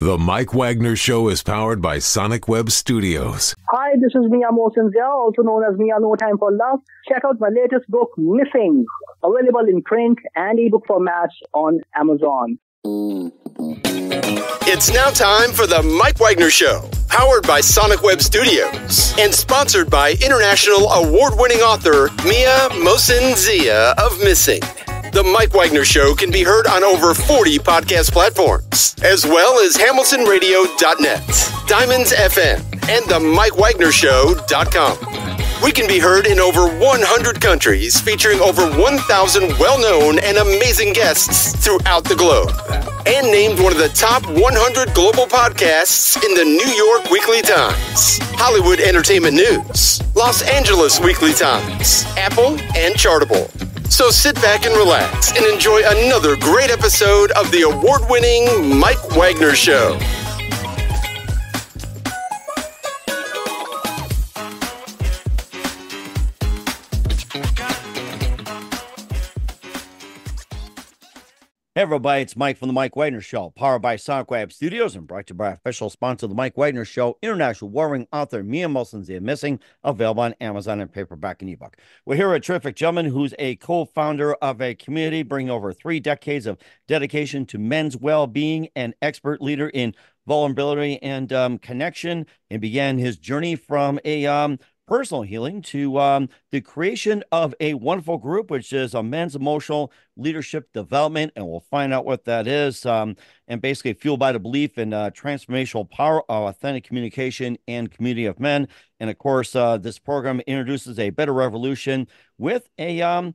The Mike Wagner Show is powered by Sonic Web Studios. Hi, this is Mia Mohsenzia, also known as Mia No Time for Love. Check out my latest book, Missing, available in print and ebook formats on Amazon. It's now time for The Mike Wagner Show, powered by Sonic Web Studios and sponsored by international award-winning author Mia Mohsenzia of Missing. The Mike Wagner Show can be heard on over 40 podcast platforms, as well as HamiltonRadio.net, DiamondsFM, and TheMikeWagnerShow.com. We can be heard in over 100 countries, featuring over 1,000 well-known and amazing guests throughout the globe, and named one of the top 100 global podcasts in the New York Weekly Times, Hollywood Entertainment News, Los Angeles Weekly Times, Apple, and Chartable. So sit back and relax and enjoy another great episode of the award-winning Mike Wagner Show. Hey everybody, it's Mike from The Mike Wagner Show, powered by Sonic Web Studios and brought to you by our official sponsor, The Mike Wagner Show, international warring author Mia Mohsenzia Missing, available on Amazon in paperback and ebook. We're here with a terrific gentleman who's a co-founder of a community bringing over 3 decades of dedication to men's well-being and expert leader in vulnerability and connection, and began his journey from a personal healing to the creation of a wonderful group, which is a Men's Emotional Leadership Development, and we'll find out what that is, and basically fueled by the belief in transformational power of authentic communication and community of men. And of course, this program introduces a better revolution with a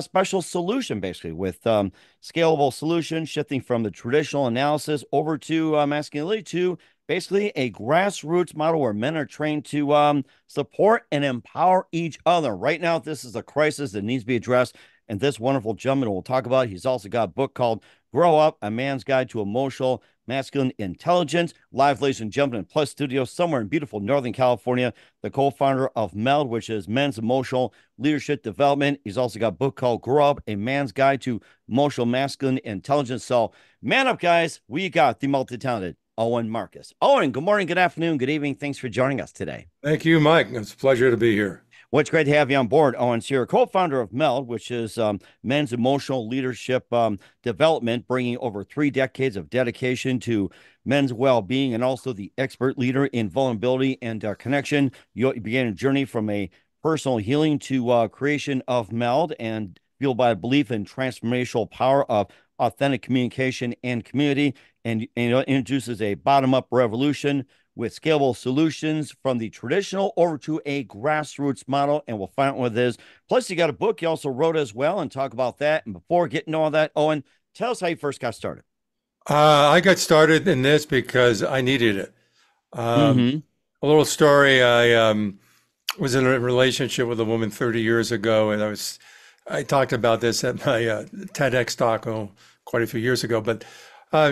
special solution, basically, with scalable solutions, shifting from the traditional analysis over to masculinity to basically a grassroots model where men are trained to support and empower each other. Right now, this is a crisis that needs to be addressed, and this wonderful gentleman we'll talk about, he's also got a book called Grow Up, A Man's Guide to Emotional Masculine Intelligence. Live, ladies and gentlemen, in Plus Studio, somewhere in beautiful Northern California, the co-founder of MELD, which is Men's Emotional Leadership Development. He's also got a book called Grow Up, A Man's Guide to Emotional Masculine Intelligence. So man up, guys. We got the multi-talented Owen Marcus. Owen, good morning, good afternoon, good evening. Thanks for joining us today. Thank you, Mike. It's a pleasure to be here. Well, it's great to have you on board, Owen. So you're a co-founder of MELD, which is Men's Emotional Leadership Development, bringing over 3 decades of dedication to men's well-being and also the expert leader in vulnerability and connection. You began a journey from a personal healing to creation of MELD and fueled by a belief in transformational power of authentic communication and community, and introduces a bottom-up revolution with scalable solutions from the traditional over to a grassroots model, and we'll find out what it is. Plus, you got a book you also wrote as well, and talk about that. And before getting all that, Owen, tell us how you first got started. I got started in this because I needed it. A little story, I was in a relationship with a woman 30 years ago, and I talked about this at my TEDx talk quite a few years ago, but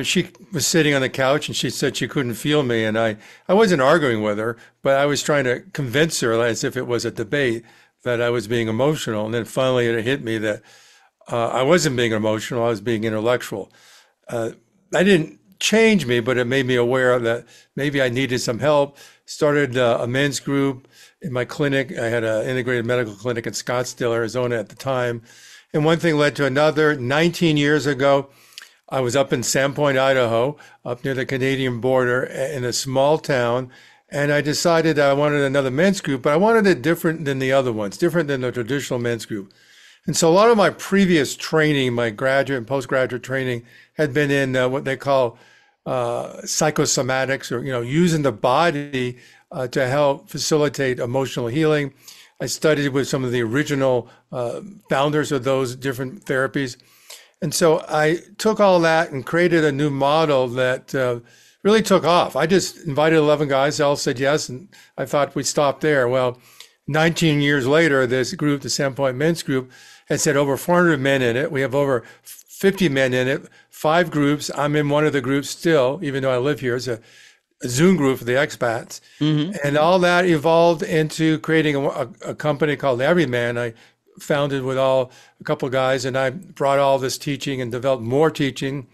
she was sitting on the couch and she said she couldn't feel me. And I wasn't arguing with her, but I was trying to convince her as if it was a debate that I was being emotional. And then finally it hit me that I wasn't being emotional, I was being intellectual. That didn't change me, but it made me aware that maybe I needed some help. Started a men's group in my clinic. I had an integrated medical clinic in Scottsdale, Arizona at the time. And one thing led to another. 19 years ago, I was up in Sandpoint, Idaho, up near the Canadian border in a small town. And I decided that I wanted another men's group, but I wanted it different than the other ones, different than the traditional men's group. And so a lot of my previous training, my graduate and postgraduate training, had been in what they call psychosomatics, or, you know, using the body to help facilitate emotional healing. I studied with some of the original founders of those different therapies. And so I took all that and created a new model that really took off. I just invited 11 guys, they all said yes, and I thought we'd stop there. Well, 19 years later, this group, the Sandpoint Men's Group, has had over 400 men in it. We have over 50 men in it, 5 groups. I'm in one of the groups still, even though I live here. It's a Zoom group for the expats. And all that evolved into creating a company called Everyman. I founded with a couple of guys, and I brought all this teaching and developed more teaching.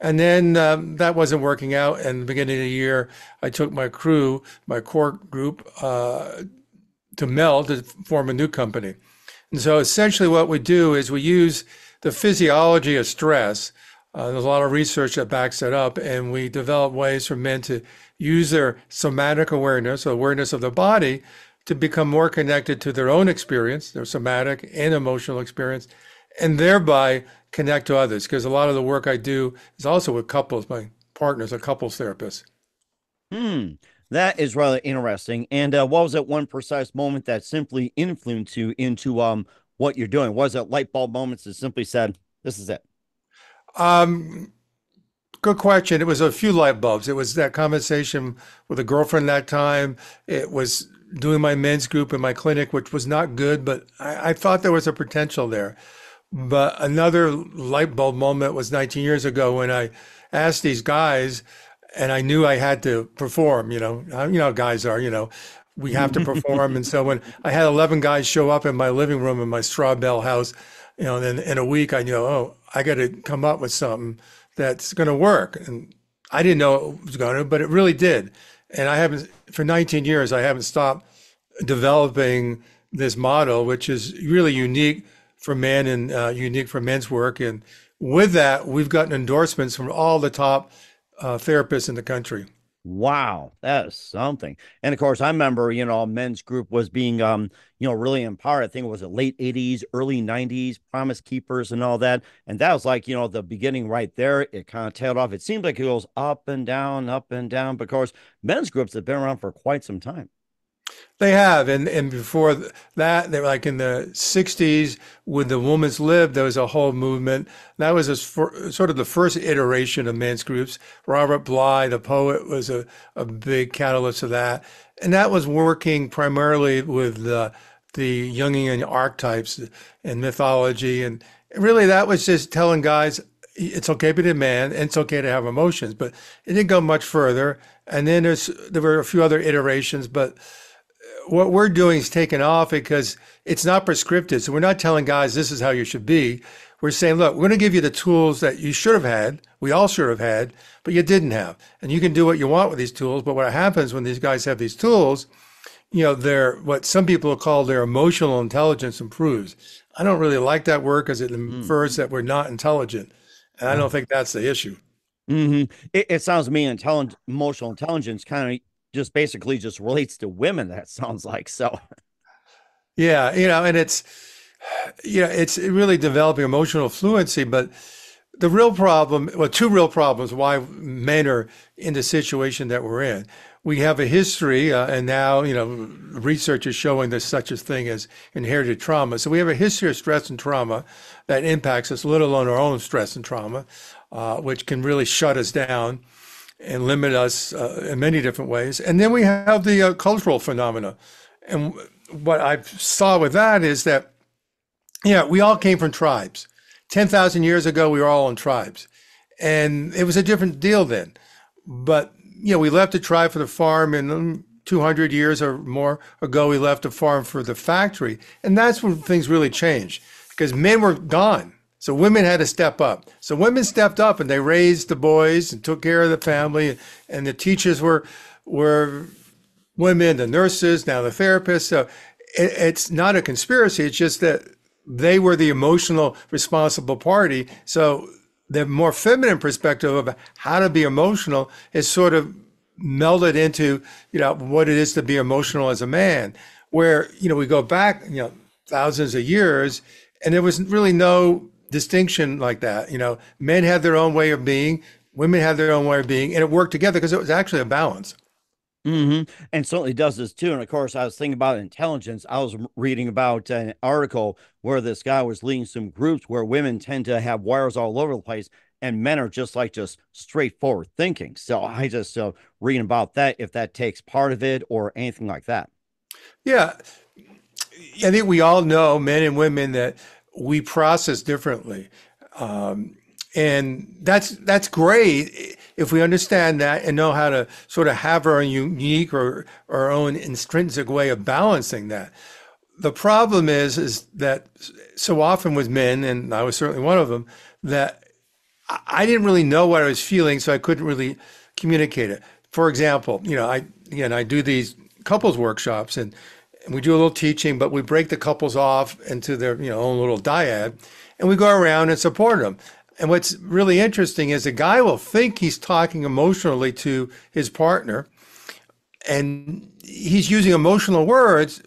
And then that wasn't working out. And the beginning of the year, I took my crew, my core group, to MELD to form a new company. And so essentially what we do is we use the physiology of stress. There's a lot of research that backs that up, and we develop ways for men to use their somatic awareness, awareness of the body, to become more connected to their own experience, their somatic and emotional experience, and thereby connect to others. Because a lot of the work I do is also with couples. My partner's a couples therapist. That is rather interesting. And what was that one precise moment that simply influenced you into what you're doing? Was it light bulb moments that simply said, this is it? Good question. It was a few light bulbs. It was that conversation with a girlfriend that time. It was doing my men's group in my clinic, which was not good, but I thought there was a potential there. But another light bulb moment was 19 years ago when I asked these guys, and I knew I had to perform, you know how guys are, we have to perform. And so when I had 11 guys show up in my living room in my straw bale house, and then in a week I knew, oh, I got to come up with something that's going to work. And I didn't know it was going to, but it really did. And I haven't, for 19 years, I haven't stopped developing this model, which is really unique for men and unique for men's work. And with that, we've gotten endorsements from all the top therapists in the country. Wow, that is something. And of course, I remember, men's group was being, really empowered. I think it was the late 80s, early 90s, Promise Keepers and all that. And that was like, the beginning right there. It kind of tailed off. It seemed like it goes up and down, because men's groups have been around for quite some time. They have. And before that, they were like in the 60s with the Women's Lib, there was a whole movement. That was sort of the first iteration of men's groups. Robert Bly, the poet, was a big catalyst of that. And that was working primarily with the Jungian archetypes and mythology. And really that was just telling guys, it's okay to be a man, and it's okay to have emotions. But it didn't go much further. And then there were a few other iterations, but what we're doing is taking off because it's not prescriptive. So we're not telling guys, this is how you should be. We're saying, look, we're going to give you the tools that you should have had. We all should have had, but you didn't have. And you can do what you want with these tools. But what happens when these guys have these tools, they're what some people call their emotional intelligence improves. I don't really like that word because it infers that we're not intelligent. And I don't think that's the issue. It sounds to me emotional intelligence kind of just basically just relates to women. That sounds like so. Yeah. And it's really developing emotional fluency, but the real problem, well, two real problems why men are in the situation that we're in. We have a history and now, research is showing there's such a thing as inherited trauma. So we have a history of stress and trauma that impacts us, let alone our own stress and trauma, which can really shut us down and limit us in many different ways. And then we have the cultural phenomena. And what I saw with that is that, we all came from tribes. 10,000 years ago, we were all in tribes. And it was a different deal then. But, we left the tribe for the farm, and 200 years or more ago, we left the farm for the factory. And that's when things really changed, because men were gone. So women had to step up. So women stepped up, and they raised the boys and took care of the family. And the teachers were women, the nurses, now the therapists. So it's not a conspiracy. It's just that they were the emotional responsible party. So the more feminine perspective of how to be emotional is sort of melded into, what it is to be emotional as a man, where, we go back, thousands of years, and there was really no distinction like that. Men had their own way of being, women had their own way of being, and it worked together because it was actually a balance. And certainly does this too. And of course, I was thinking about intelligence. I was reading about an article where this guy was leading some groups where women tend to have wires all over the place, and men are just straightforward thinking. So I just reading about that, if that takes part of it or anything like that. Yeah, I think we all know, men and women, that we process differently. And that's great if we understand that and know how to sort of have our own unique or our own intrinsic way of balancing that. The problem is that so often with men, and I was certainly one of them, that I didn't really know what I was feeling, so I couldn't really communicate it. For example, you know, I do these couples workshops, and we do a little teaching, but we break the couples off into their own little dyad, and we go around and support them. And what's really interesting is the guy will think he's talking emotionally to his partner, and he's using emotional words,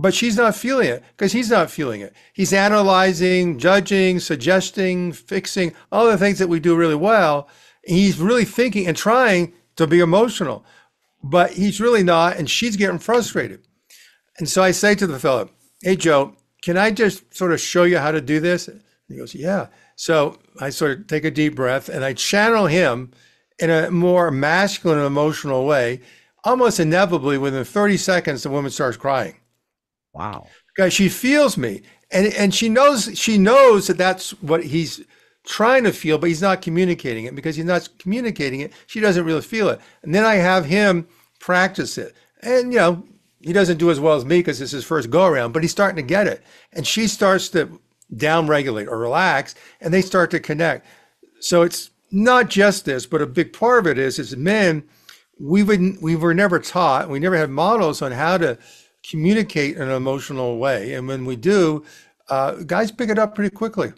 but she's not feeling it because he's not feeling it. He's analyzing, judging, suggesting, fixing, all the things that we do really well. He's really thinking and trying to be emotional, but he's really not, and she's getting frustrated. And so I say to the fellow, "Hey, Joe, can I just sort of show you how to do this?" And he goes, "Yeah." So I sort of take a deep breath, and I channel him in a more masculine and emotional way. Almost inevitably, within 30 seconds, the woman starts crying. Wow. Because she feels me, and she knows that that's what he's trying to feel, but he's not communicating it. Because he's not communicating it, she doesn't really feel it. And then I have him practice it. And, he doesn't do as well as me because it's his first go-around, but he's starting to get it. And she starts to down-regulate or relax, and they start to connect. So it's not just this, but a big part of it is, as men, we were never taught, we never had models on how to communicate in an emotional way. And when we do, guys pick it up pretty quickly.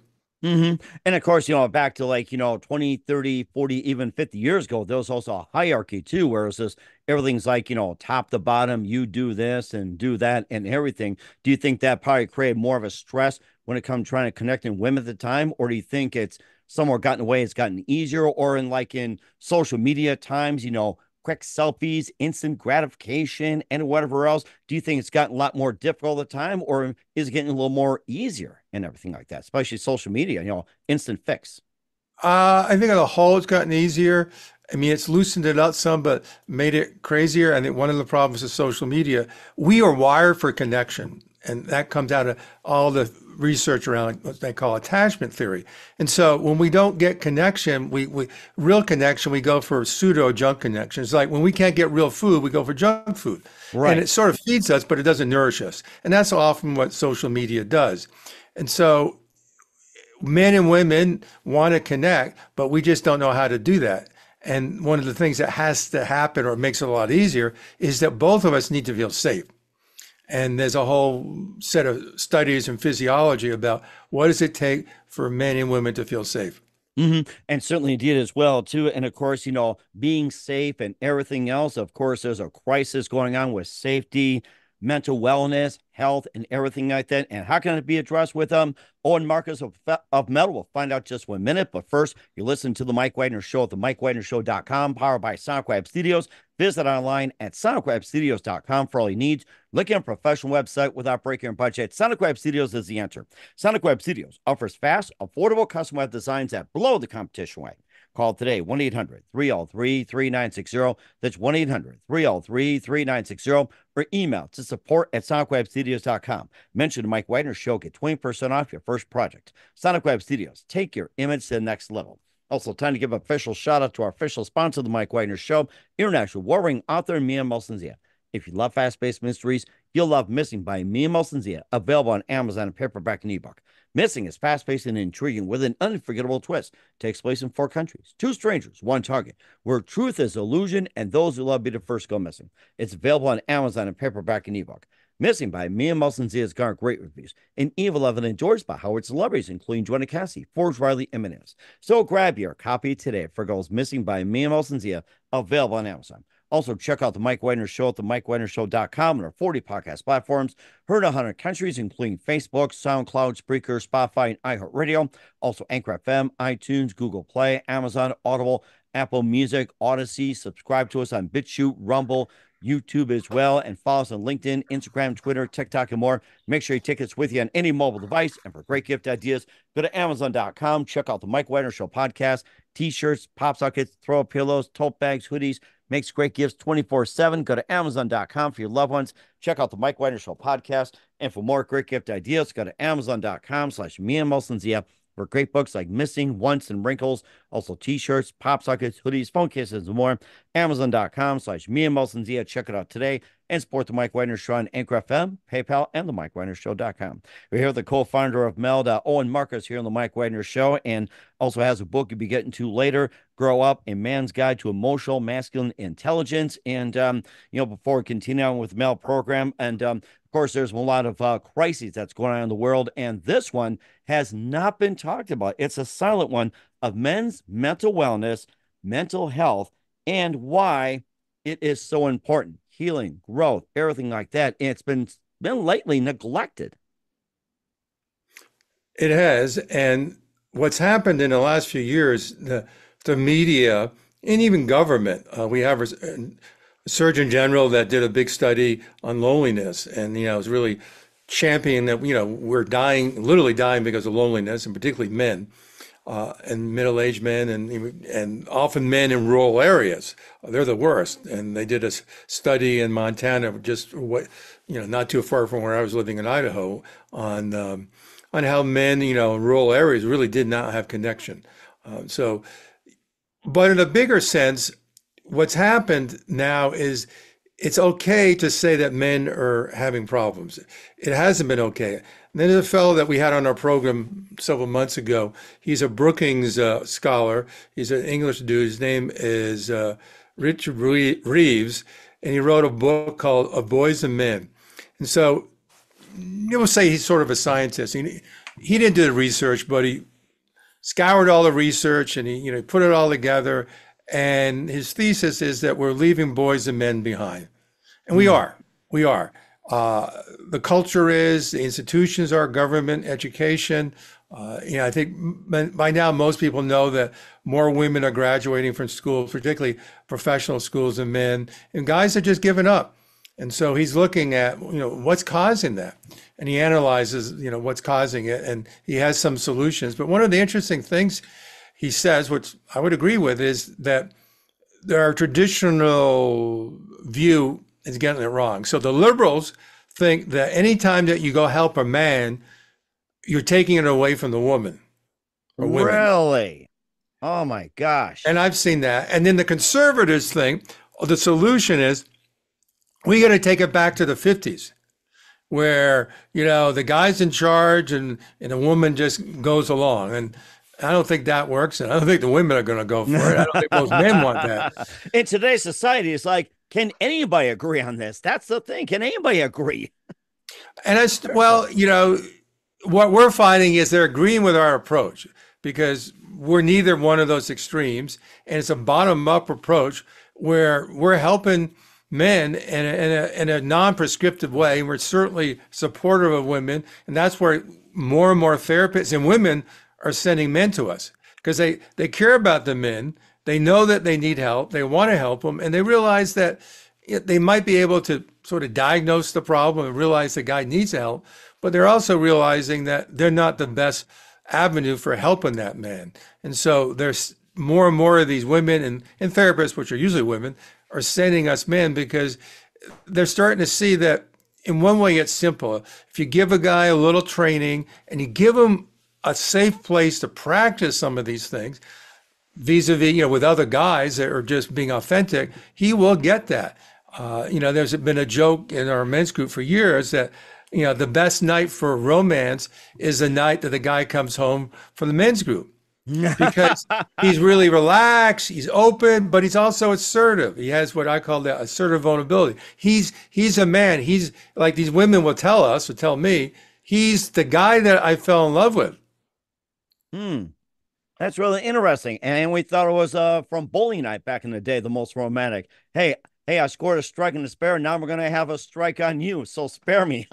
Mm-hmm. And of course, back to 20, 30, 40, even 50 years ago, there was also a hierarchy too, where it's just everything's top to bottom, you do this and do that and everything. Do you think that probably created more of a stress when it comes trying to connect in women at the time? Or do you think it's somewhere gotten away, it's gotten easier, or in social media times, quick selfies, instant gratification, and whatever else? Do you think it's gotten a lot more difficult all the time, or is it getting a little more easier and everything like that, especially social media, instant fix? I think on the whole, it's gotten easier. I mean, it's loosened it up some, but made it crazier. I think one of the problems of social media, we are wired for connection. And that comes out of all the research around what they call attachment theory. And so when we don't get connection, we go for pseudo junk connections. Like when we can't get real food, we go for junk food. Right. And it sort of feeds us, but it doesn't nourish us. And that's often what social media does. And so men and women want to connect, but we just don't know how to do that. And one of the things that has to happen, or makes it a lot easier, is that both of us need to feel safe. And there's a whole set of studies in physiology about what does it take for men and women to feel safe. Mm-hmm. And certainly indeed as well, too. And of course, being safe and everything else, of course, there's a crisis going on with safety, mental wellness, health, and everything like that. And how can it be addressed with Owen Marcus of MELD? We'll find out just 1 minute. But first, you listen to The Mike Wagner Show at TheMikeWagnerShow.com, powered by Sonic Web Studios. Visit online at SonicWebStudios.com for all your needs. Look at a professional website without breaking your budget. Sonic Web Studios is the answer. Sonic Web Studios offers fast, affordable custom web designs that blow the competition away. Call today, 1-800-303-3960. That's 1-800-303-3960. Or email to support@sonicwebstudios.com. Mention the Mike Wagner Show. Get 20% off your first project. Sonic Web Studios, take your image to the next level. Also, time to give an official shout-out to our official sponsor of The Mike Wagner Show, international warring author Mia Mohsenzia. If you love fast-paced mysteries, you'll love Missing by Mia Mohsenzia, available on Amazon in paperback and ebook. Missing is fast-paced and intriguing with an unforgettable twist. It takes place in 4 countries, 2 strangers, 1 target, where truth is illusion and those who love be the first go missing. It's available on Amazon in paperback and ebook. Missing by Mia Mohsenzia has garnered great reviews and even loved and endorsed by Howard celebrities, including Joanna Cassie, Forge Riley, and Eminem's. So grab your copy today for Goals Missing by Mia Mohsenzia, available on Amazon. Also, check out The Mike Wagner Show at TheMikeWagnerShow.com and our 40 podcast platforms. Heard in 100 countries, including Facebook, SoundCloud, Spreaker, Spotify, and iHeartRadio. Also, Anchor FM, iTunes, Google Play, Amazon, Audible, Apple Music, Odyssey. Subscribe to us on BitChute, Rumble, YouTube as well. And follow us on LinkedIn, Instagram, Twitter, TikTok, and more. Make sure you take us with you on any mobile device. And for great gift ideas, go to Amazon.com. Check out The Mike Wagner Show podcast, T-shirts, pop sockets, throw pillows, tote bags, hoodies. Makes great gifts 24/7. Go to Amazon.com for your loved ones. Check out The Mike Wagner Show podcast. And for more great gift ideas, go to Amazon.com/Mia Mohsenzia for great books like Missing, Once, and Wrinkles. Also T-shirts, pop sockets, hoodies, phone cases, and more. Amazon.com/Mia Mohsenzia. Check it out today. and support The Mike Wagner Show on Anchor FM, PayPal, and TheMikeWagnerShow.com. We're here with the co-founder of MELD, Owen Marcus, here on The Mike Wagner Show, and also has a book you'll be getting to later, Grow Up, A Man's Guide to Emotional Masculine Intelligence. And, before we continue on with the MELD program, and of course, there's a lot of crises that's going on in the world, and this one has not been talked about. It's a silent one of men's mental wellness, mental health, and why it is so important. Healing, growth, everything like that. And it's been lately neglected. It has. And what's happened in the last few years, the media and even government, we have a Surgeon General that did a big study on loneliness, and is really championing that we're dying, literally dying, because of loneliness, and particularly men, and middle-aged men, and often men in rural areas. They're the worst. And they did a study in Montana, just not too far from where I was living in Idaho, on how men, in rural areas really did not have connection. But in a bigger sense, what's happened now is it's okay to say that men are having problems. It hasn't been okay. And then there's a fellow that we had on our program several months ago. He's a Brookings scholar. He's an English dude. His name is Richard Reeves, and he wrote a book called "Of Boys and Men." And so we'll say he's sort of a scientist. He didn't do the research, but he scoured all the research and he put it all together. And his thesis is that we're leaving boys and men behind. And we are. The culture is, the institutions are, government, education. I think by now most people know that more women are graduating from school, particularly professional schools, than men. And guys are just giving up. And so he's looking at, what's causing that. And he analyzes, what's causing it. And he has some solutions. But one of the interesting things he says, which I would agree with, is that our traditional view is getting it wrong. So the liberals think that any time that you go help a man, you're taking it away from the woman. Or women. Really? Oh, my gosh. And I've seen that. And then the conservatives think the solution is we got to take it back to the 50s. Where, the guy's in charge and the woman just goes along. And I don't think that works, and I don't think the women are going to go for it. I don't think most men want that. In today's society, it's like, can anybody agree on this? That's the thing. Can anybody agree? And what we're finding is they're agreeing with our approach because we're neither one of those extremes, and it's a bottom-up approach where we're helping men in a non-prescriptive way, and we're certainly supportive of women, and that's where more and more therapists and women are sending men to us because they care about the men. They know that they need help. They want to help them. And they realize that they might be able to sort of diagnose the problem and realize the guy needs help. But they're also realizing that they're not the best avenue for helping that man. And so there's more and more of these women and therapists, which are usually women, are sending us men because they're starting to see that in one way it's simple. If you give a guy a little training and you give him a safe place to practice some of these things vis-a-vis, with other guys that are just being authentic, he will get that. There's been a joke in our men's group for years that, the best night for romance is the night that the guy comes home from the men's group because he's really relaxed, he's open, but he's also assertive. He has what I call the assertive vulnerability. He's a man. He's like these women will tell us, or tell me, he's the guy that I fell in love with. That's really interesting. And we thought it was from bowling night back in the day, the most romantic. Hey, I scored a strike and a spare. Now we're going to have a strike on you, so spare me.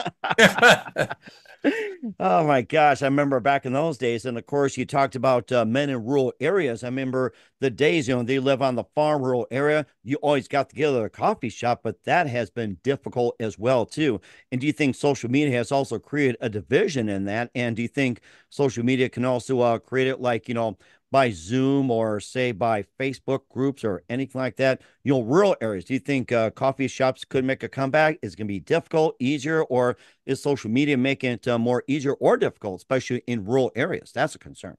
Oh, my gosh. I remember back in those days. And, of course, you talked about men in rural areas. I remember the days, they live on the farm, rural area. You always got to go to a coffee shop, but that has been difficult as well, too. And do you think social media has also created a division in that? And do you think social media can also create it like, by Zoom or, say, by Facebook groups or anything like that? Rural areas, do you think coffee shops could make a comeback? Is it going to be difficult, easier, or is social media making it more easier or difficult, especially in rural areas? That's a concern.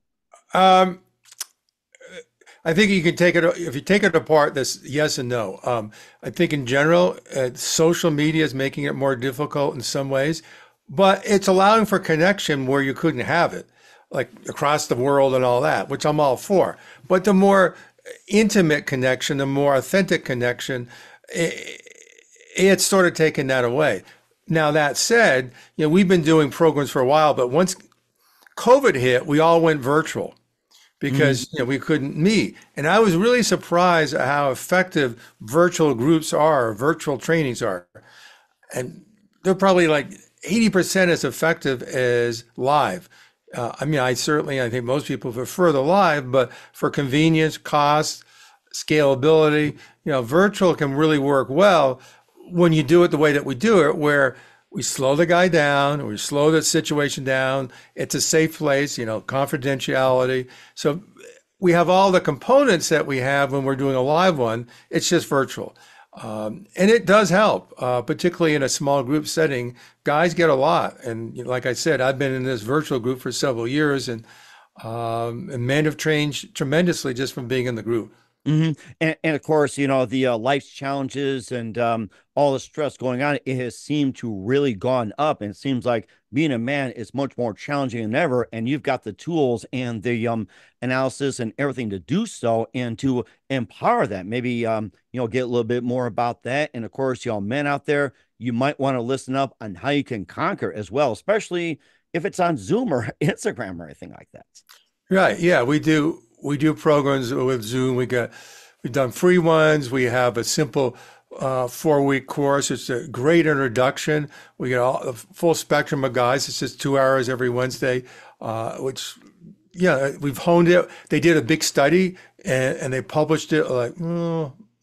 I think you can take it, if you take it apart, this yes and no. I think in general, social media is making it more difficult in some ways, but it's allowing for connection where you couldn't have it, like across the world and all that, which I'm all for. But the more intimate connection, the more authentic connection, it's sort of taken that away. Now, that said, you know, we've been doing programs for a while, but once COVID hit, we all went virtual because you know, we couldn't meet. And I was really surprised at how effective virtual groups are, virtual trainings are. And they're probably like 80% as effective as live. I mean, I think most people prefer the live, but for convenience, cost, scalability, you know, virtual can really work well when you do it the way that we do it, where we slow the guy down, we slow the situation down. It's a safe place, you know, confidentiality. So we have all the components that we have when we're doing a live one. It's just virtual. And it does help, particularly in a small group setting. Guys get a lot. And you know, like I said, I've been in this virtual group for several years, and men have changed tremendously just from being in the group. And of course, you know, the life's challenges and all the stress going on, it has seemed to really gone up. And it seems like being a man is much more challenging than ever. And you've got the tools and the analysis and everything to do so and to empower that. Maybe, you know, get a little bit more about that. And of course, y'all men out there, you might want to listen up on how you can conquer as well, especially if it's on Zoom or Instagram or anything like that. Right. Yeah, we do. We do programs with Zoom. We've done free ones. We have a simple 4-week course. It's a great introduction. We get all the full spectrum of guys. It's just 2 hours every Wednesday, which, yeah, we've honed it. They did a big study, and they published it like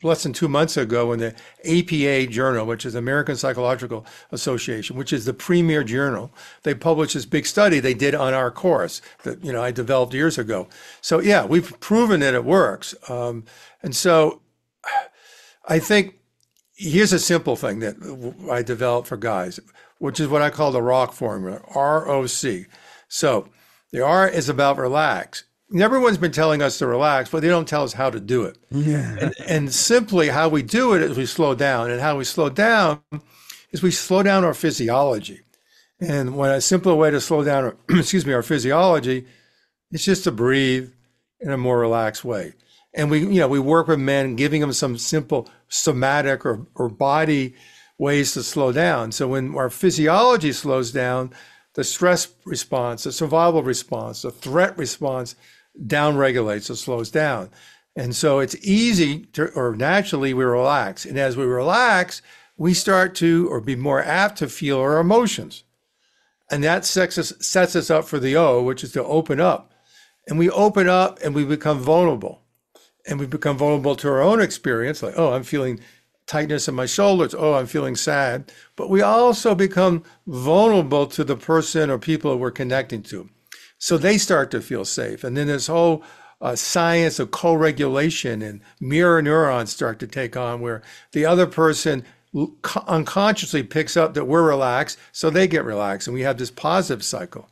less than 2 months ago in the APA journal, which is American Psychological Association, which is the premier journal. They published this big study they did on our course that, you know, I developed years ago. So yeah, we've proven that it works. And so I think here's a simple thing that I developed for guys, which is what I call the ROC formula, R-O-C. So the R is about relax. Everyone's been telling us to relax, but they don't tell us how to do it. Yeah. And simply how we do it is we slow down. And how we slow down is we slow down our physiology. And when a simpler way to slow down, our physiology, it's just to breathe in a more relaxed way. And we, you know, we work with men, giving them some simple somatic or body ways to slow down. So when our physiology slows down, the stress response, the survival response, the threat response downregulates or slows down. And so it's easy to, or naturally we relax. And as we relax, we start to, or be more apt to feel our emotions. And that sets us up for the O, which is to open up. And we open up and we become vulnerable. And we become vulnerable to our own experience, like, oh, I'm feeling tightness in my shoulders, oh, I'm feeling sad. But we also become vulnerable to the person or people we're connecting to. So they start to feel safe. And then this whole science of co-regulation and mirror neurons start to take on, where the other person unconsciously picks up that we're relaxed, so they get relaxed, and we have this positive cycle.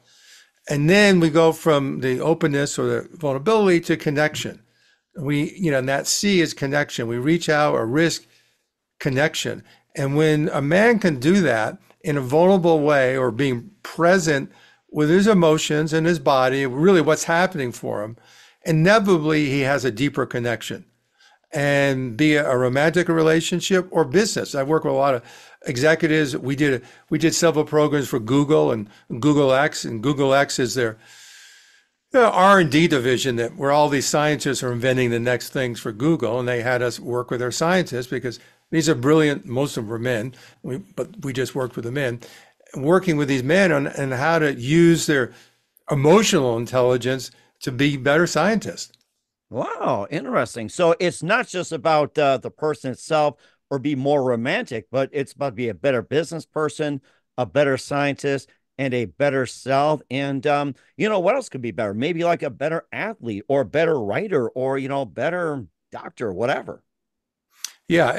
And then we go from the openness or the vulnerability to connection. We, you know, and that C is connection. We reach out or risk connection. And when a man can do that in a vulnerable way, or being present with his emotions and his body, really what's happening for him, inevitably he has a deeper connection. And be it a romantic relationship or business. I work with a lot of executives. We did several programs for Google and Google X, and Google X is their R&D division that where all these scientists are inventing the next things for Google, and they had us work with their scientists because these are brilliant, most of them were men, but we just worked with the men, working with these men on how to use their emotional intelligence to be better scientists. Wow, interesting. So it's not just about the person itself or be more romantic, but it's about to be a better business person, a better scientist, and a better self. And, you know, what else could be better? Maybe like a better athlete or a better writer or, you know, better doctor, whatever. Yeah,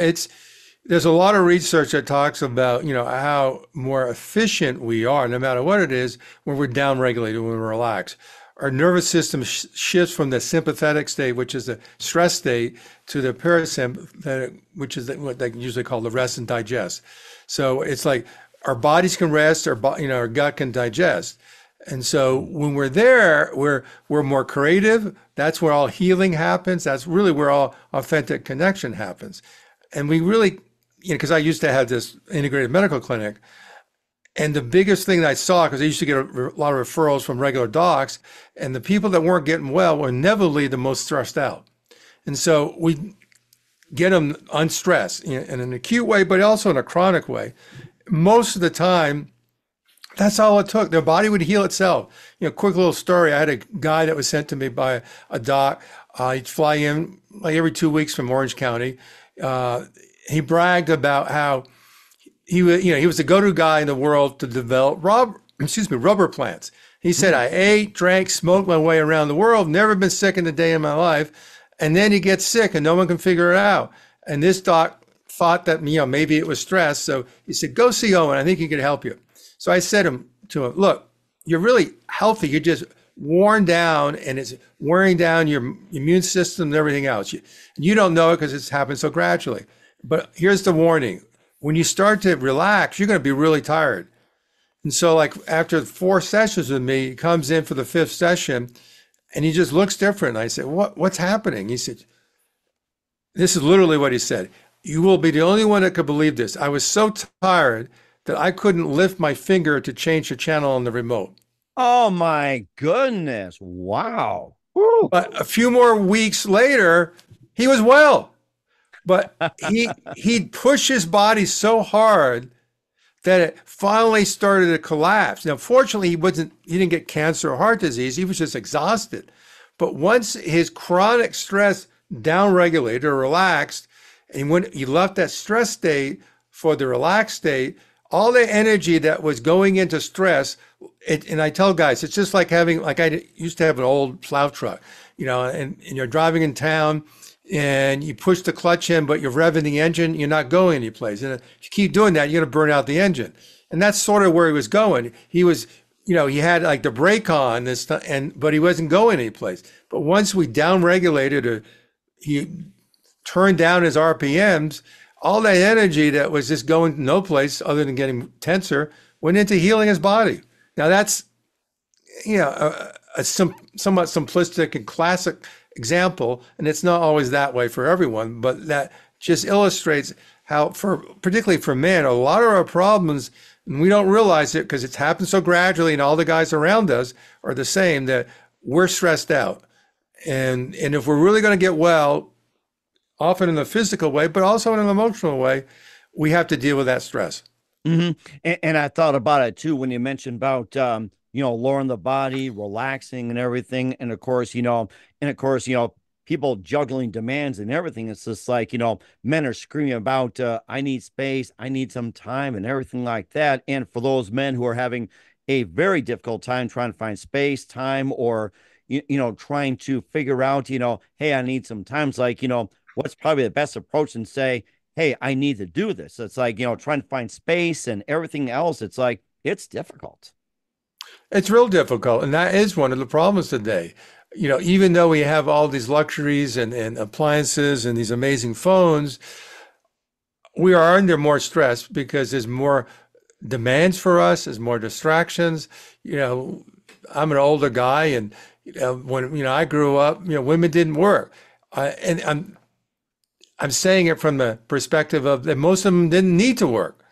there's a lot of research that talks about, you know, how more efficient we are, no matter what it is, when we're downregulated, when we're relaxed. Our nervous system shifts from the sympathetic state, which is the stress state, to the parasympathetic, which is what they usually call the rest and digest. So it's like our bodies can rest, our gut can digest. And so when we're there, we're more creative. That's where all healing happens. That's really where all authentic connection happens. And we really, because I used to have this integrated medical clinic, and the biggest thing that I saw, because I used to get a lot of referrals from regular docs, and the people that weren't getting well were inevitably the most stressed out. And so we get them unstressed in an acute way, but also in a chronic way. Most of the time, that's all it took. Their body would heal itself. Quick little story. I had a guy that was sent to me by a doc. He'd fly in like every 2 weeks from Orange County. He bragged about how he was the go-to guy in the world to develop rubber plants. He said, I ate, drank, smoked my way around the world, never been sick in a day in my life. And then he gets sick and no one can figure it out. And this doc thought that, maybe it was stress. So he said, go see Owen. I think he could help you. So I said to him, look, you're really healthy. You're just worn down, and it's wearing down your immune system and everything else. You don't know it because it's happened so gradually. But here's the warning. When you start to relax, you're going to be really tired. And so like after 4 sessions with me, he comes in for the 5th session and he just looks different. I said, what's happening? He said, this is literally what he said. You will be the only one that could believe this. I was so tired that I couldn't lift my finger to change the channel on the remote. Oh my goodness. Wow. Woo. But a few more weeks later, he was well. But he'd push his body so hard that it finally started to collapse. Now, fortunately, he didn't get cancer or heart disease. He was just exhausted. But once his chronic stress downregulated or relaxed, and when he left that stress state for the relaxed state, all the energy that was going into stress, and I tell guys, it's just like having, like I used to have an old plow truck, and you're driving in town, and you push the clutch in, but you're revving the engine, you're not going any place. And if you keep doing that, you're going to burn out the engine. And that's sort of where he was going. He was, he had like the brake on this, but he wasn't going any place. But once we downregulated, or he turned down his RPMs, all that energy that was just going no place other than getting tenser went into healing his body. Now that's, somewhat simplistic and classic example, and it's not always that way for everyone, but that just illustrates how, particularly for men, a lot of our problems, and we don't realize it because it's happened so gradually, and all the guys around us are the same, that we're stressed out. And if we're really going to get well, often in a physical way, but also in an emotional way, we have to deal with that stress. Mm-hmm. And I thought about it too when you mentioned about lowering the body, relaxing and everything. And of course, people juggling demands and everything. It's just like, men are screaming about, I need space, I need some time and everything like that. And for those men who are having a very difficult time trying to find space, time, or, trying to figure out, hey, I need some time. It's like, what's probably the best approach, and say, hey, I need to do this. It's like, trying to find space and everything else. It's like, it's difficult. It's real difficult, and that is one of the problems today. Even though we have all these luxuries and appliances and these amazing phones, we are under more stress because there's more demands for us, there's more distractions. I'm an older guy, and when I grew up, women didn't work. And I'm saying it from the perspective of that most of them didn't need to work.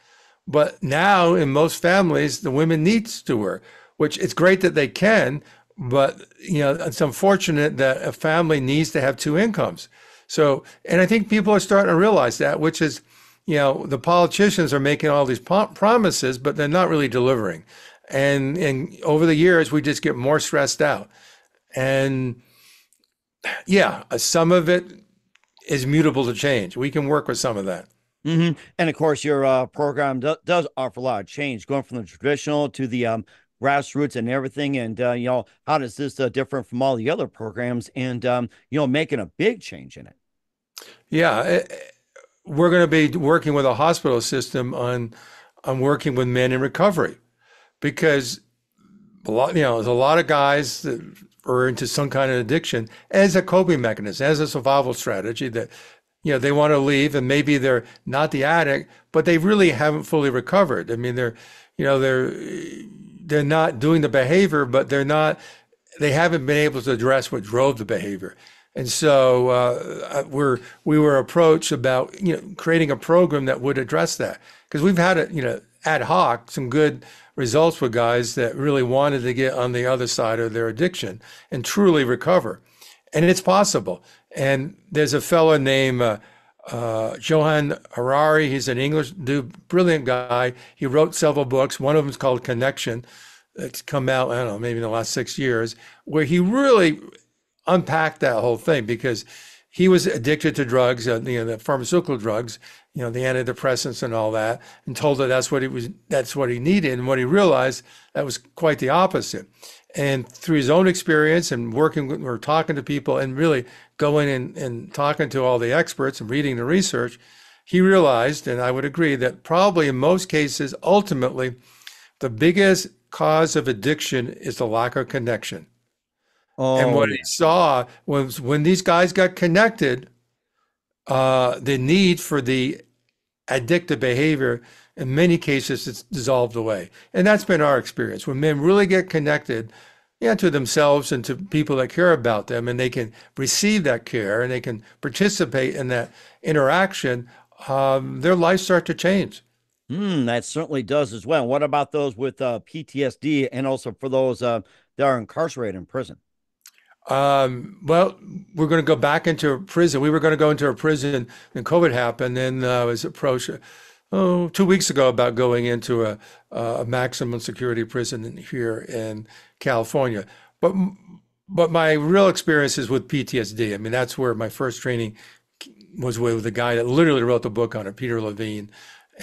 But now in most families, the women needs to work, which it's great that they can, but it's unfortunate that a family needs to have 2 incomes. So, and I think people are starting to realize that, which is, the politicians are making all these promises, but they're not really delivering. And over the years, we just get more stressed out. And yeah, some of it is mutable to change. We can work with some of that. Mm-hmm. And of course, your program does offer a lot of change, going from the traditional to the grassroots and everything. And, how does this differ from all the other programs, and, making a big change in it? Yeah, we're going to be working with a hospital system on working with men in recovery, because there's a lot of guys that or into some kind of addiction as a coping mechanism, as a survival strategy that, you know, they want to leave, and maybe they're not the addict, but they really haven't fully recovered. I mean, they're, you know, they're not doing the behavior, but they haven't been able to address what drove the behavior. And so we were approached about, you know, creating a program that would address that, because we've had it, you know, ad hoc, some good results with guys that really wanted to get on the other side of their addiction and truly recover. And it's possible. And there's a fellow named Joanna Cassie Harari. He's an English dude, brilliant guy. He wrote several books. One of them is called Connection. It's come out, I don't know, maybe in the last 6 years, where he really unpacked that whole thing, because he was addicted to drugs, you know, the pharmaceutical drugs, you know, the antidepressants and all that, and told that that's what he needed. And what he realized, that was quite the opposite. And through his own experience and working or talking to people and really going and talking to all the experts and reading the research, he realized, and I would agree, that probably in most cases, ultimately, the biggest cause of addiction is the lack of connection. Oh, and what he saw was when these guys got connected, the need for the addictive behavior, in many cases, it's dissolved away. And that's been our experience. When men really get connected, yeah, to themselves and to people that care about them, and they can receive that care and they can participate in that interaction, their lives start to change. That certainly does as well. What about those with PTSD, and also for those that are incarcerated in prison? Well, we're going to go back into a prison. We were going to go into a prison, and COVID happened. And I was approached 2 weeks ago about going into a maximum security prison here in California. But my real experience is with PTSD. I mean, that's where my first training was, with the guy that literally wrote the book on it, Peter Levine.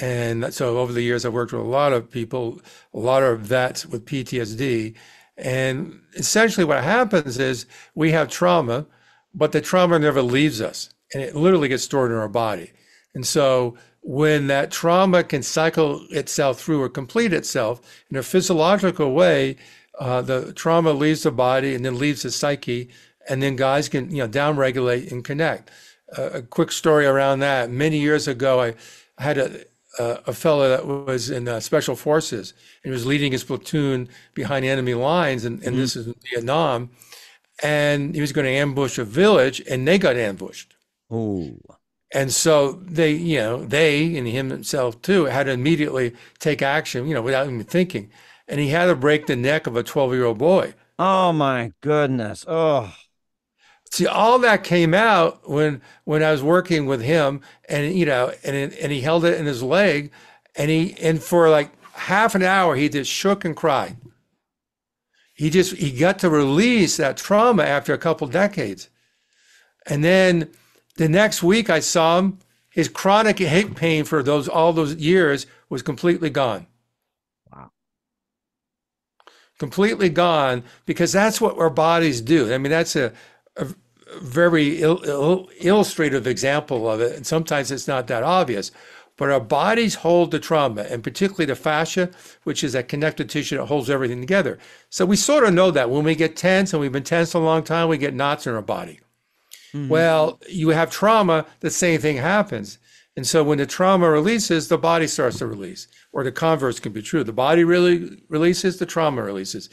And so over the years, I've worked with a lot of people, a lot of vets with PTSD. And essentially what happens is we have trauma, but the trauma never leaves us, and it literally gets stored in our body. And so when that trauma can cycle itself through or complete itself in a physiological way, the trauma leaves the body and then leaves the psyche, and then guys can, you know, downregulate and connect. A quick story around that. Many years ago, I had a fellow that was in special forces, and he was leading his platoon behind enemy lines, and this is in Vietnam, and he was going to ambush a village, and they got ambushed. Oh! And so they, you know, they and him himself too had to immediately take action, you know, without even thinking, and he had to break the neck of a 12-year-old boy. Oh my goodness! Oh. See, all that came out when I was working with him, and, you know, and he held it in his leg, and for like half an hour, he just shook and cried. He got to release that trauma after a couple decades. And then the next week I saw him, his chronic hip pain for all those years was completely gone. Completely gone, because that's what our bodies do. I mean, that's a very illustrative example of it, and sometimes it's not that obvious, but our bodies hold the trauma, and particularly the fascia, which is that connective tissue that holds everything together. So we sort of know that when we get tense, and we've been tense a long time, we get knots in our body. Mm-hmm. Well, you have trauma, the same thing happens. And so when the trauma releases, the body starts to release, or the converse can be true. The body really releases, the trauma releases.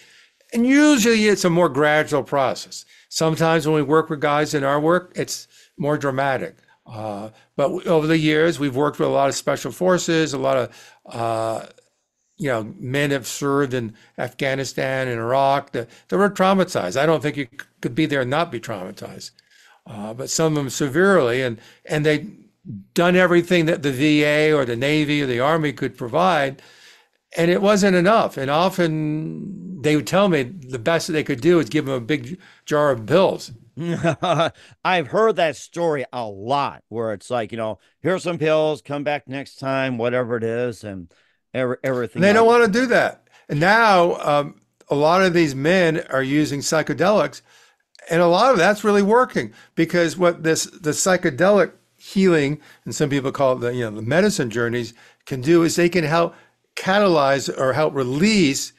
And usually it's a more gradual process. Sometimes when we work with guys in our work, it's more dramatic. But over the years, we've worked with a lot of special forces, a lot of, you know, men have served in Afghanistan and Iraq that were traumatized. I don't think you could be there and not be traumatized, but some of them severely. And they've done everything that the VA or the Navy or the Army could provide, and it wasn't enough. And often they would tell me the best that they could do is give them a big jar of pills. I've heard that story a lot, where it's like, you know, here's some pills, come back next time, whatever it is, and everything. And they don't want to do that. And now a lot of these men are using psychedelics, and a lot of that's really working, because what the psychedelic healing, and some people call it the, you know, the medicine journeys, can do is they can help catalyze or help release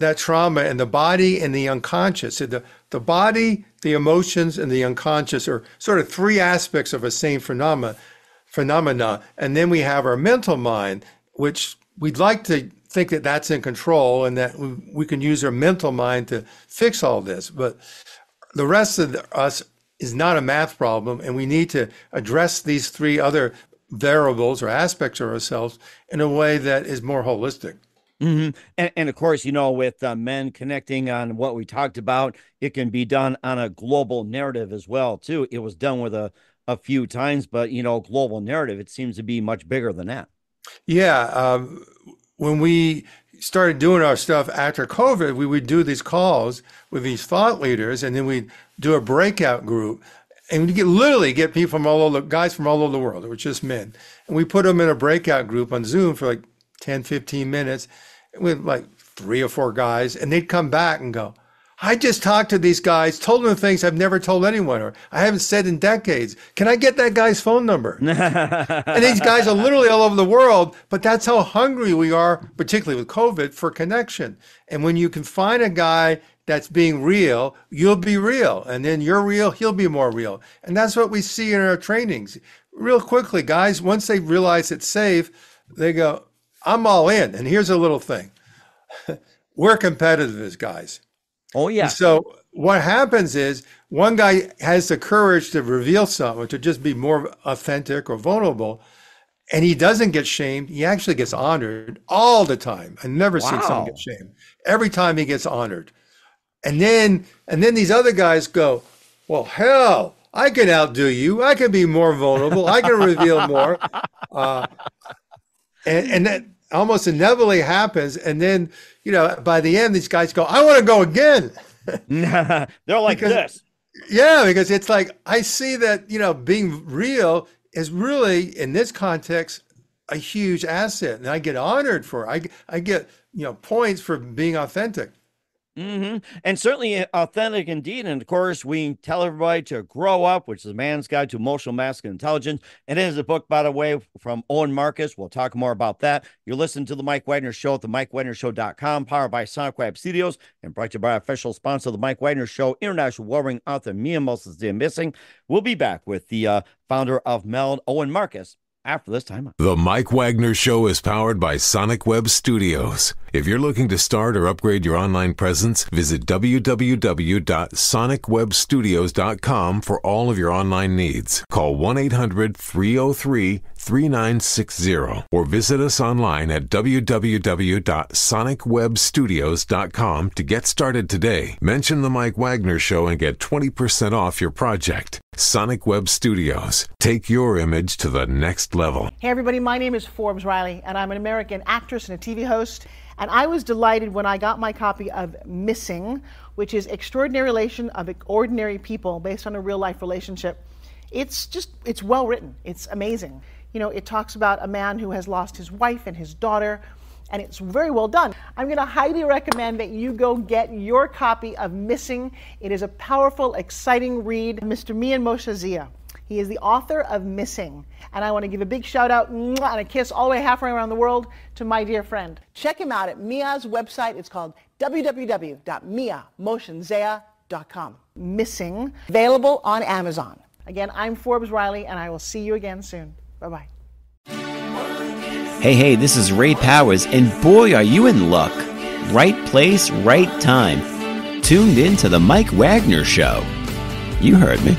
that trauma and the body and the unconscious. The body, the emotions, and the unconscious are sort of three aspects of a same phenomena. And then we have our mental mind, which we'd like to think that that's in control and that we can use our mental mind to fix all this. But the rest of us is not a math problem, and we need to address these three other variables or aspects of ourselves in a way that is more holistic. Mm-hmm. And of course, you know, with men connecting on what we talked about, it can be done on a global narrative as well, too. It was done with a few times, but, you know, global narrative, it seems to be much bigger than that. Yeah. When we started doing our stuff after COVID, we would do these calls with these thought leaders, and then we'd do a breakout group. And we literally get people from all over, guys from all over the world. It was just men. And we put them in a breakout group on Zoom for like 10, 15 minutes with like 3 or 4 guys. And they'd come back and go, I just talked to these guys, told them things I've never told anyone or I haven't said in decades. Can I get that guy's phone number? And these guys are literally all over the world, but that's how hungry we are, particularly with COVID, for connection. And when you can find a guy that's being real, you'll be real. And then you're real, he'll be more real. And that's what we see in our trainings. Real quickly, guys, once they realize it's safe, they go, I'm all in. And here's a little thing. We're competitive as guys. Oh, yeah. And so what happens is one guy has the courage to reveal something, to just be more authentic or vulnerable. And he doesn't get shamed. He actually gets honored all the time. I never see someone get shamed. Every time he gets honored. And then these other guys go, well, hell, I can outdo you. I can be more vulnerable. I can reveal more. And that almost inevitably happens. And then, you know, by the end, these guys go, I want to go again. They're like this. Yeah, because it's like, I see that, you know, being real is really, in this context, a huge asset. And I get honored for it. I get, you know, points for being authentic. Mm-hmm. And certainly authentic indeed. And of course, we tell everybody to grow up, which is A Man's Guide to Emotional Masculine Intelligence. And it is a book, by the way, from Owen Marcus. We'll talk more about that. You're listening to The Mike Wagner Show at TheMikeWagnerShow.com, powered by Sonic Web Studios, and brought to you by our official sponsor of The Mike Wagner Show, international warring author Mia Mohsenzia Missing. We'll be back with the founder of MELD, Owen Marcus, after this time. The Mike Wagner Show is powered by Sonic Web Studios. If you're looking to start or upgrade your online presence, visit www.sonicwebstudios.com for all of your online needs. Call 1-800-303-3960 or visit us online at www.sonicwebstudios.com to get started today. Mention The Mike Wagner Show and get 20% off your project. Sonic Web Studios. Take your image to the next level. Hey everybody, my name is Forbes Riley, and I'm an American actress and a TV host. And I was delighted when I got my copy of Missing, which is Extraordinary Relation of Ordinary People, based on a real-life relationship. It's well written. It's amazing. You know, it talks about a man who has lost his wife and his daughter, and it's very well done. I'm going to highly recommend that you go get your copy of Missing. It is a powerful, exciting read. Mr. Mia Mohsenzia. He is the author of Missing. And I want to give a big shout out and a kiss all the way halfway around the world to my dear friend. Check him out at Mia's website. It's called www.miamohsenzia.com. Missing, available on Amazon. Again, I'm Forbes Riley, and I will see you again soon. Bye-bye. Hey, this is Ray Powers, and boy, are you in luck. Right place, right time. Tuned in to The Mike Wagner Show. You heard me.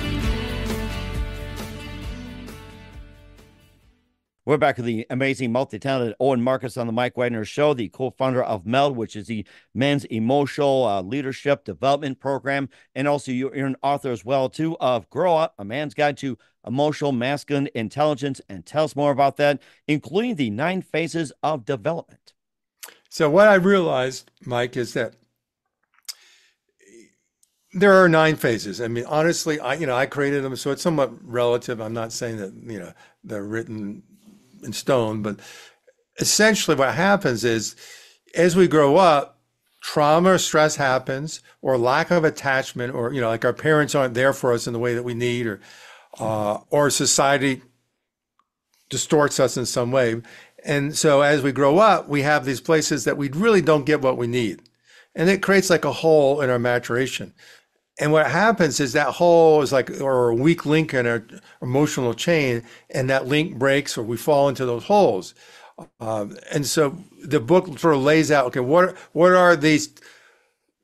We're back with the amazing, multi-talented Owen Marcus on The Mike Wagner Show, the co-founder of MELD, which is the Men's Emotional Leadership Development Program. And also, you're an author as well, too, of Grow Up, A Man's Guide to Emotional Masculine Intelligence. And tell us more about that, including the 9 phases of development. So what I realized, Mike, is that there are 9 phases. I mean, honestly, I created them, so it's somewhat relative. I'm not saying that, you know, they're written in stone, but essentially what happens is as we grow up, trauma or stress happens, or lack of attachment, or, you know, like our parents aren't there for us in the way that we need, or society distorts us in some way. And so as we grow up, we have these places that we really don't get what we need. And it creates like a hole in our maturation. And what happens is that hole is like, or a weak link in our emotional chain, and that link breaks, or we fall into those holes. And so the book sort of lays out, okay, what are these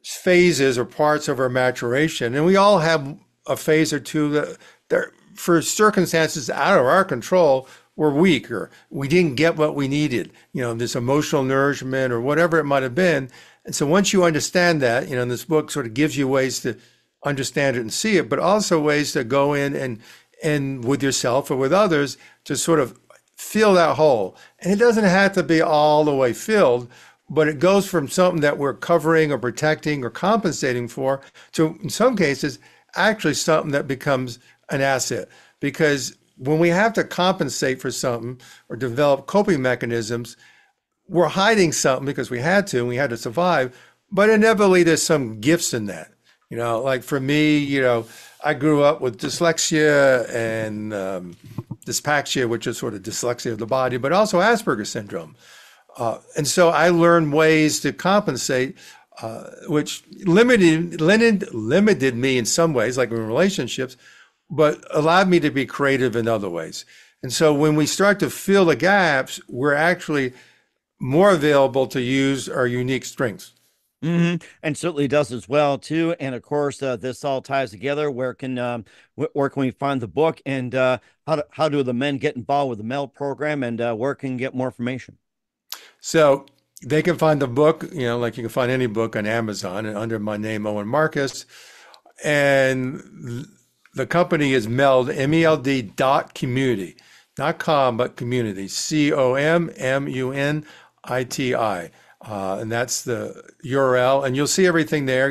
phases or parts of our maturation? And we all have a phase or two that for circumstances out of our control, we're weak, or we didn't get what we needed, you know, this emotional nourishment or whatever it might have been. And so once you understand that, you know, and this book sort of gives you ways to understand it and see it, but also ways to go in and with yourself or with others to sort of fill that hole. And it doesn't have to be all the way filled, but it goes from something that we're covering or protecting or compensating for to, in some cases, actually something that becomes an asset. Because when we have to compensate for something or develop coping mechanisms, we're hiding something because we had to, and we had to survive, but inevitably there's some gifts in that. You know, like for me, you know, I grew up with dyslexia and dyspraxia, which is sort of dyslexia of the body, but also Asperger's syndrome. And so I learned ways to compensate, which limited me in some ways, like in relationships, but allowed me to be creative in other ways. And so when we start to fill the gaps, we're actually more available to use our unique strengths. Mm-hmm. And certainly does as well too. And of course, this all ties together. Where can we find the book, and how do the men get involved with the MELD program, and where can you get more information? So they can find the book, you know, like you can find any book on Amazon, and under my name, Owen Marcus. And the company is MELD, MELD.community, not com, but community, COMMUNITI. And that's the URL, and you'll see everything there.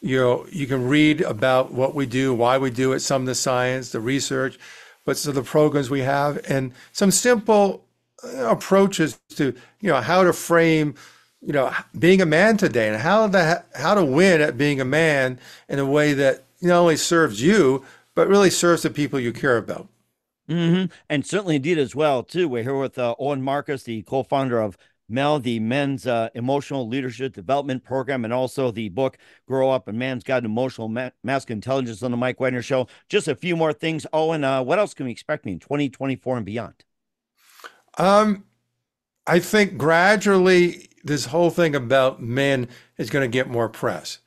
You can read about what we do, why we do it, some of the science, the research, but so the programs we have, and some simple approaches to, you know, how to frame, you know, being a man today, and how to win at being a man in a way that not only serves you, but really serves the people you care about. Mm-hmm. And certainly indeed as well, too. We're here with Owen Marcus, the co-founder of MELD, the Men's Emotional Leadership Development Program, and also the book, Grow Up, A Man's Guide to Emotional Masculine Intelligence, on The Mike Wagner Show. Just a few more things, Owen. What else can we expect in 2024 and beyond? I think gradually this whole thing about men is going to get more press.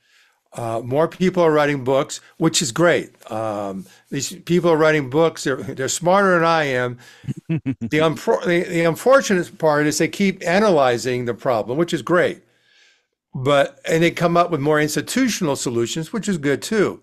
More people are writing books, which is great. These people are writing books. They're smarter than I am. The unfortunate part is they keep analyzing the problem, which is great. And they come up with more institutional solutions, which is good too.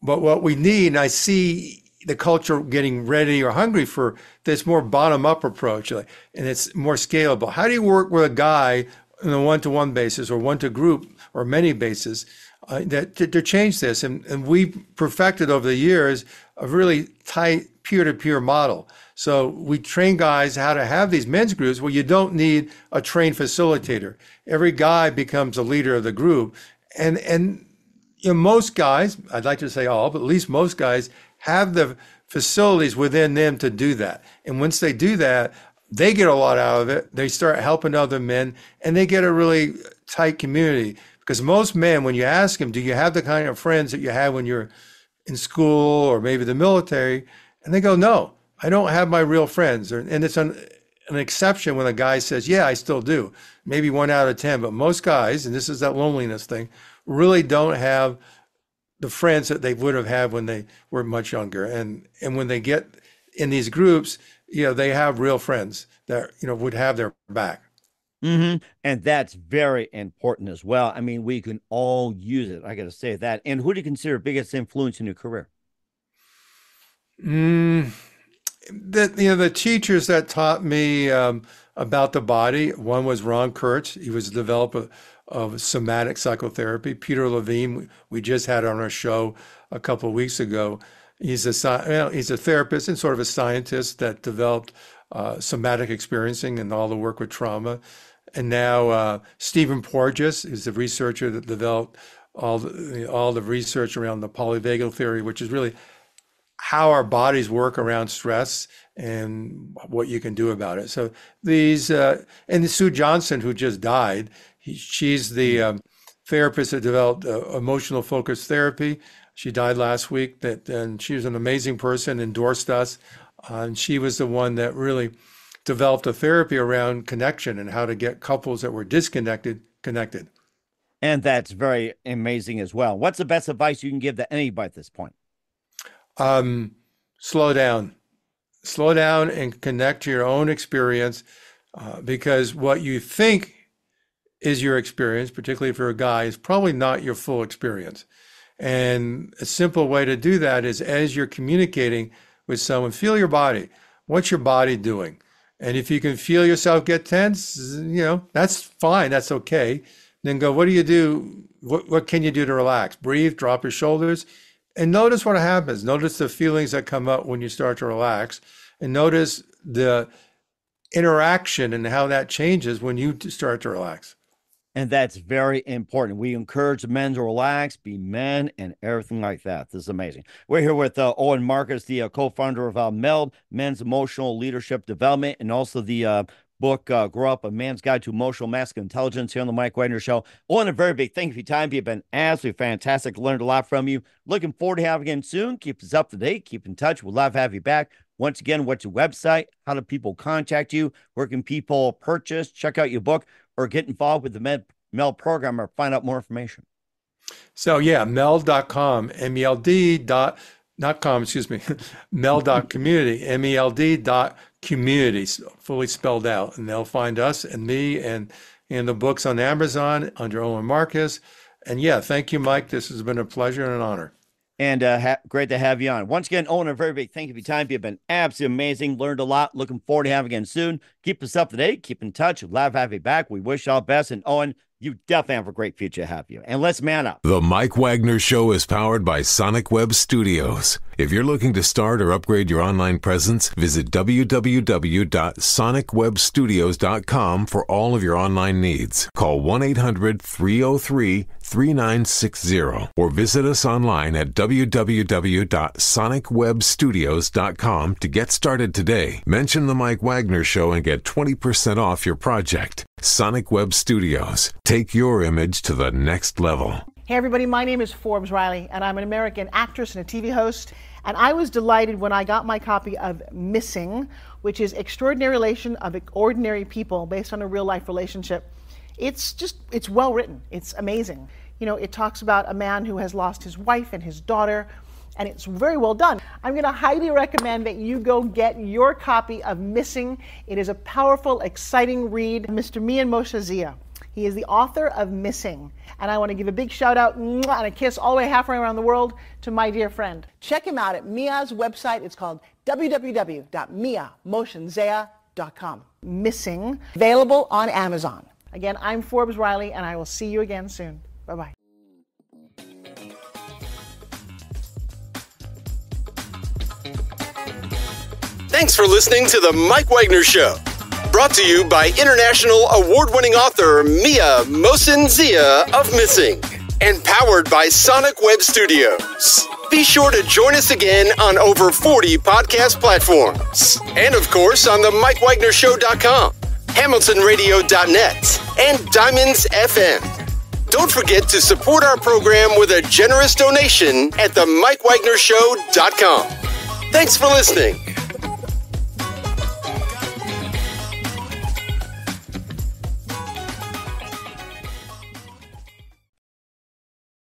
But what we need, and I see the culture getting ready or hungry for this more bottom-up approach, and it's more scalable. How do you work with a guy on a one-to-one basis, or one-to-group, or many bases? To change this, and we've perfected over the years a really tight peer-to-peer model. So we train guys how to have these men's groups where you don't need a trained facilitator. Every guy becomes a leader of the group, and you know, most guys, I'd like to say all, but at least most guys have the facilities within them to do that. And once they do that, they get a lot out of it. They start helping other men, and they get a really tight community. Because most men, when you ask them, do you have the kind of friends that you had when you're in school or maybe the military? And they go, no, I don't have my real friends. And it's an exception when a guy says, yeah, I still do. Maybe 1 out of 10. But most guys, and this is that loneliness thing, really don't have the friends that they would have had when they were much younger. And when they get in these groups, you know, they have real friends that, you know, would have their back. Mm-hmm. And that's very important as well. I mean, we can all use it. I got to say that. And who do you consider biggest influence in your career? The teachers that taught me about the body. One was Ron Kurtz. He was a developer of somatic psychotherapy. Peter Levine, we just had on our show a couple of weeks ago. He's a therapist and sort of a scientist that developed somatic experiencing and all the work with trauma. And now Stephen Porges is the researcher that developed all the research around the polyvagal theory, which is really how our bodies work around stress and what you can do about it. So these, and Sue Johnson, who just died, she's the therapist that developed emotional focus therapy. She died last week, and she was an amazing person, endorsed us. And she was the one that really developed a therapy around connection and how to get couples that were disconnected connected. And that's very amazing as well. What's the best advice you can give to anybody at this point? Slow down. Slow down and connect to your own experience, because what you think is your experience, particularly if you're a guy, is probably not your full experience. And a simple way to do that is, as you're communicating with someone, feel your body. What's your body doing? And if you can feel yourself get tense, you know, that's fine, that's okay. Then go, what do you do? What can you do to relax? Breathe, drop your shoulders, and notice what happens. Notice the feelings that come up when you start to relax, and notice the interaction and how that changes when you start to relax. And that's very important. We encourage men to relax, be men, and everything like that. This is amazing. We're here with Owen Marcus, the co-founder of MELD, Men's Emotional Leadership Development, and also the book, Grow Up, A Man's Guide to Emotional Masculine Intelligence, here on The Mike Wagner Show. Owen, a very big thank you for your time. You've been absolutely fantastic. Learned a lot from you. Looking forward to having you again soon. Keep us up to date. Keep in touch. We'll love to have you back. Once again, what's your website? How do people contact you? Where can people purchase, check out your book, or get involved with the MELD program, or find out more information? So, yeah, MELD.com, MELD.com, excuse me, MELD.community, MELD.community, fully spelled out. And they'll find us and me and the books on Amazon under Owen Marcus. And yeah, thank you, Mike. This has been a pleasure and an honor. And great to have you on. Once again, Owen, a very big thank you for your time. You've been absolutely amazing. Learned a lot. Looking forward to having you again soon. Keep us up to date. Keep in touch. Love to have you back. We wish you all the best. And Owen, you definitely have a great future ahead of you. And let's man up. The Mike Wagner Show is powered by Sonic Web Studios. If you're looking to start or upgrade your online presence, visit www.sonicwebstudios.com for all of your online needs. Call 1-800-303-3960 or visit us online at www.sonicwebstudios.com to get started today. Mention The Mike Wagner Show and get 20% off your project. Sonic Web Studios. Take your image to the next level. Hey everybody, my name is Forbes Riley, and I'm an American actress and a TV host, and I was delighted when I got my copy of Missing, which is Extraordinary Relation of Ordinary People, based on a real-life relationship. It's well written. It's amazing. You know, it talks about a man who has lost his wife and his daughter, and it's very well done. I'm going to highly recommend that you go get your copy of Missing. It is a powerful, exciting read. Mr. Mia Mohsenzia. He is the author of Missing. And I want to give a big shout out and a kiss all the way halfway around the world to my dear friend. Check him out at Mia's website. It's called www.miamohsenzia.com. Missing, available on Amazon. Again, I'm Forbes Riley, and I will see you again soon. Bye-bye. Thanks for listening to The Mike Wagner Show. Brought to you by international award-winning author Mia Mohsenzia of Missing, and powered by Sonic Web Studios. Be sure to join us again on over 40 podcast platforms. And of course, on TheMikeWagnerShow.com, HamiltonRadio.net, and DiamondsFM. Don't forget to support our program with a generous donation at TheMikeWagnerShow.com. Thanks for listening.